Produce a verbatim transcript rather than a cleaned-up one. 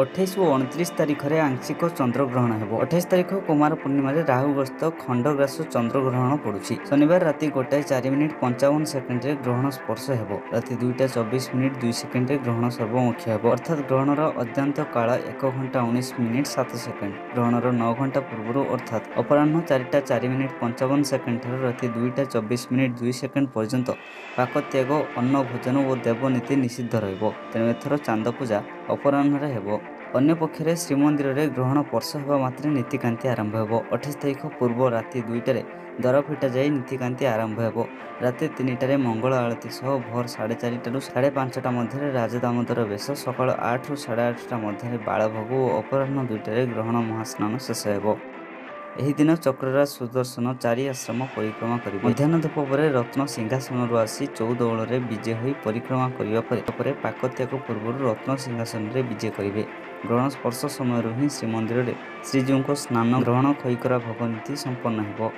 अठाईस और उनतीस तारीख में आंशिक चंद्रग्रहण हो। अठाईस तारीख कुमार पूर्णिमा राहुग्रस्त खंडग्रास चंद्रग्रहण पड़ुछि। शनिवार राति गोटाए चार मिनिट पंचावन सेकेंड रे ग्रहण स्पर्श हो। राति दुईटा चौबीस मिनिट दुई सेकेंड रे ग्रहण सर्वमुखी हो। अर्थात ग्रहण अत्यंत काल एक घंटा उन्नीस मिनिट सात सेकेंड ग्रहण नौ घंटा पूर्व अर्थात अपराह चारिटा चार मिनिट पंचावन सेकेंड ठार राति दुईटा चौबीस मिनिट दुई सेकेंड पर्यंत पाकत्याग अन्न भोजन और देवनीति निषिद्ध रहिबो। तेणु एथर चांद पूजा अपराह हो। अन्यपक्षे श्रीमंदिर में ग्रहण स्पर्श होगा मात्र नीतिकांति आरंभ हो। अठाईस तारीख पूर्व राति दुईटे दर फिटा जाए नीतिकांति आरंभ हो। राति तीनटे मंगल आरती सह भोर साढ़े चारिटा साढ़े पांचटा मध्य राजदामोदर बेश सका आठ रु साढ़े आठटा मध्य बालभोग और अपराह दुईटे ग्रहण महास्नान शेष हो। यही दिन चक्रराज सुदर्शन चारि आश्रम परिक्रमा कर मध्याह्न धूप पर रत्न सिंहासन आसी चौदह ओल में विजे हो परिक्रमा करने पाकत्याग पूर्व रत्न सिंहासन में विजे करेंगे। ग्रहण स्पर्श समय हिं श्रीमंदिर में श्रीजीव स्नान ग्रहण खईकरा भगवती संपन्न हो।